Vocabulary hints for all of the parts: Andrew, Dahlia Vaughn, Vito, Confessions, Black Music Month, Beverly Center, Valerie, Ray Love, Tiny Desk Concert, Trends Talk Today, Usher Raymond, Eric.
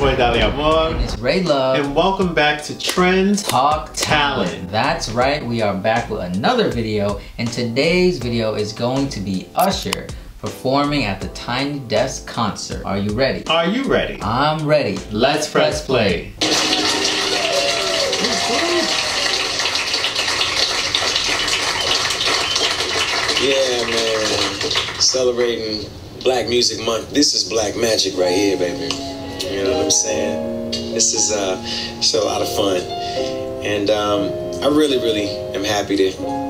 boy Dahlia Vaughn. It's Ray Love. And welcome back to Trends Talk Talent. That's right, we are back with another video. And today's video is going to be Usher performing at the Tiny Desk Concert. Are you ready? Are you ready? I'm ready. Let's press play. Yeah, man. Celebrating Black Music Month. This is black magic right here, baby. You know what I'm saying? This is just a lot of fun. And I really, really am happy to,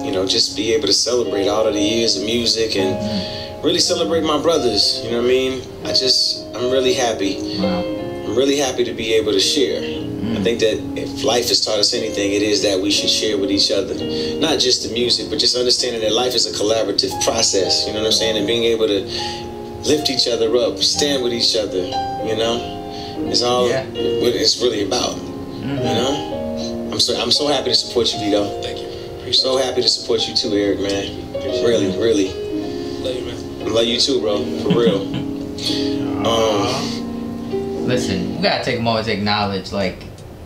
you know, just be able to celebrate all of the years of music and really celebrate my brothers. You know what I mean? I'm really happy. Wow. I'm really happy to be able to share. I think that if life has taught us anything, it is that we should share with each other. Not just the music, but just understanding that life is a collaborative process. You know what I'm saying? And being able to lift each other up, stand with each other, you know? It's all what it's really about, you know? I'm so happy to support you, Vito. Thank you. I'm so happy to support you too, Eric, man. Really, really. Love you, man. I love you too, bro. For real. Listen, we gotta take a moment to acknowledge, like,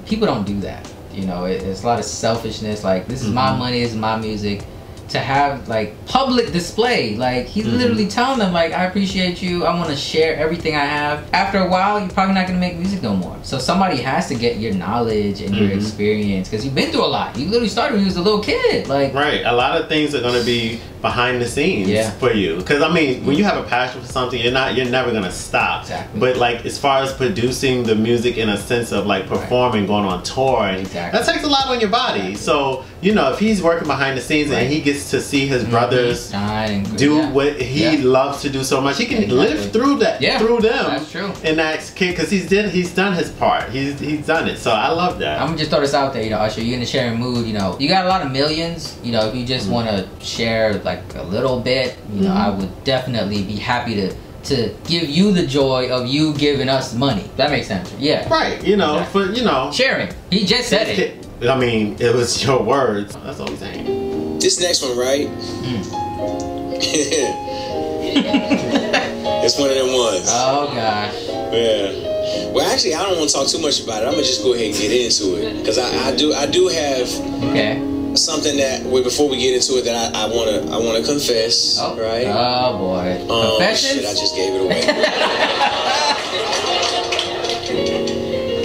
people don't do that. You know, it's a lot of selfishness. Like, this is my money, this is my music. To have, like, public display, like, he's literally telling them, like, I appreciate you, I want to share everything I have. After a while, you're probably not going to make music no more. So somebody has to get your knowledge and your experience, because you've been through a lot. You literally started when you was a little kid. Like, right, a lot of things are going to be behind the scenes for you. Because, I mean, when you have a passion for something, you're never going to stop. Exactly. But, like, as far as producing the music in a sense of, like, performing, going on tour, and that takes a lot on your body. So, you know, if he's working behind the scenes and he gets to see his brothers do what he loves to do so much, he can live through that, through them. That's true. And that's because he's done his part. He's done it. So I love that. I'm gonna just throw this out there, you know, Usher, you're in a sharing mood. You know, you got a lot of millions. You know, if you just want to share like a little bit, you know, I would definitely be happy to give you the joy of you giving us money. That makes sense. Yeah. Right. You know, for you know, sharing. He just said it. I mean, it was your words. That's all he's saying. This next one, right? It's one of them ones. Oh, gosh. Yeah. Well, actually, I don't want to talk too much about it. I'm going to just go ahead and get into it. Because I do have something that, before we get into it, that I want to confess, right? Oh, boy. Confessions? Shit, I just gave it away.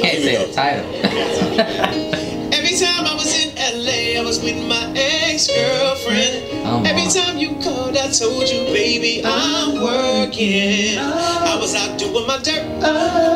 Can't say the title. Every time I was in LA, I was with my ex-girlfriend. Every time you called, I told you, baby, I'm working. I was out doing my dirt.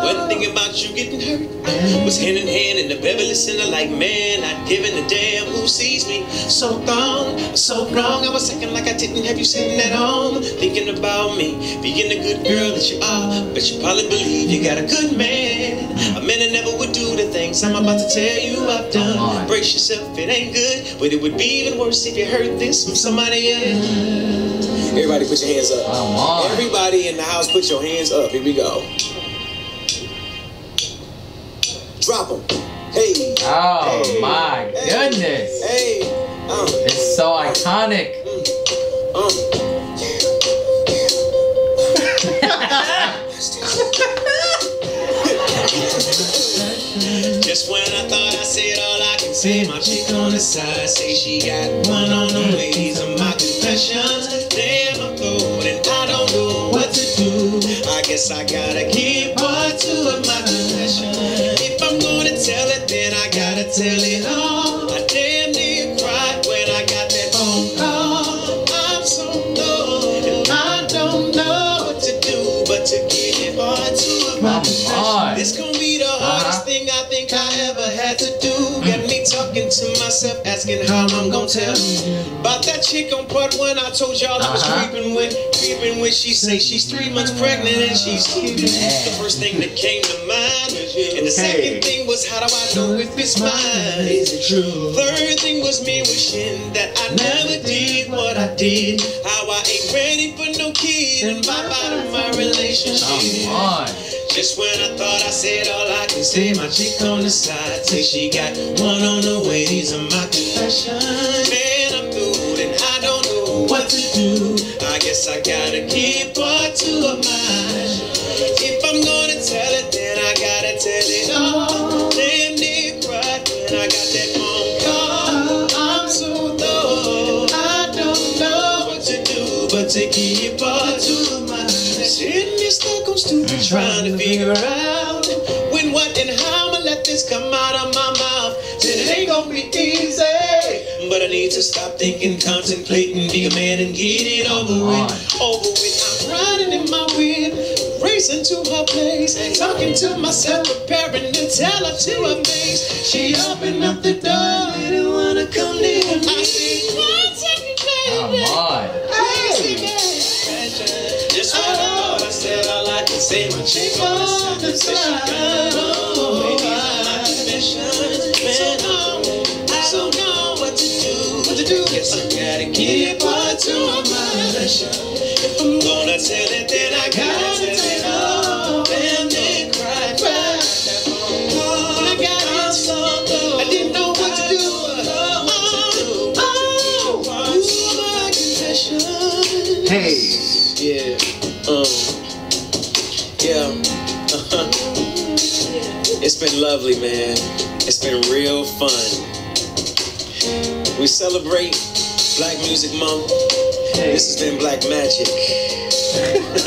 Wasn't thinking about you getting hurt. Was hand in hand in the Beverly Center, like, man, not giving a damn who sees me. So wrong, so wrong. I was acting like I didn't have you sitting at home, thinking about me, being a good girl that you are. But you probably believe you got a good man. A man that never would do the things I'm about to tell you I've done. Brace yourself, it ain't good, but it would be even worse if you heard this from somebody else. Everybody put your hands up. Come on. Everybody in the house, put your hands up. Here we go. Drop them. Hey. Oh, hey. My goodness. Hey. It's so iconic. Just when I thought I said all I can say, my chick on the side say she got one on the way. These are my confessions, they're my throat, and I don't know what to do. I guess I gotta keep part two of my confession. If I'm gonna tell it, then I gotta tell it all. I damn near cried when I got that phone call. I'm so low, and I don't know what to do but to give part two of my confession. This gonna be the hardest thing I think I ever had to do. Got me talking to myself, asking how I'm gonna tell you about that chick on part one. I told y'all I was creeping with. She say she's 3 months pregnant and she's sleeping. The first thing that came to mind, and the second thing was, how do I know if it's mine? Is it true? Third thing was me wishing that I never did what I did. How I ain't ready for no kid and bop out of my relationship. Just when I thought I said all I can say, my chick on the side say she got one on the way. These are my confessions. Man, I'm through and I don't know what to do. I guess I gotta keep part two of mine. If I'm gonna tell it, then I gotta tell it. trying to figure out when, what, and how I'ma let this come out of my mouth. Said it ain't gonna be easy, but I need to stop thinking, contemplating, be a man and get it over with, over with. I'm riding in my wind, racing to her place, talking to myself, preparing to tell her to her face. She opened up the door, didn't wanna come near me. I said, "Why take me, baby? Come on, crazy man." Just what I thought. I said all I could say, my chick on the seventh session, I don't know what to do, what to do. Guess I gotta keep on to my mind. If I'm gonna tell it, then I gotta tell it all, and then cry, cry. When I got out, I didn't know what to do. Oh, you're my confession. Hey, yeah, yeah, It's been lovely, man. It's been real fun. We celebrate Black Music Month. This has been Black Magic. Yes.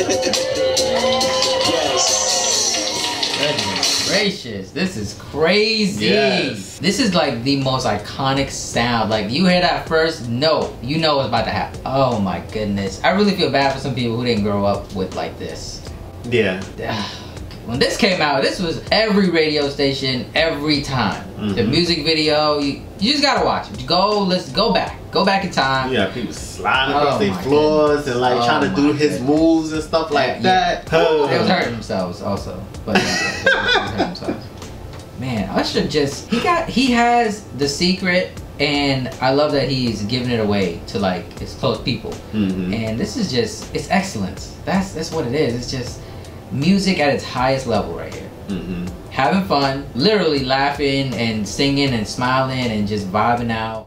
Goodness gracious, this is crazy. Yes. This is like the most iconic sound. Like, you hear that first, no, you know what's about to happen. Oh my goodness. I really feel bad for some people who didn't grow up with like this. Yeah. When this came out, this was every radio station, every time. Mm-hmm. The music video, you just gotta watch it. Let's go back in time. Yeah, people sliding across their floors and like trying to do his moves and stuff like that. Yeah. Oh. They was hurting themselves also, but man, Usher just he has the secret. And I love that he's giving it away to like his close people. Mm-hmm. And this is just, it's excellence. That's what it is. It's just music at its highest level right here. Mm-hmm. Having fun, literally laughing and singing and smiling and just vibing out.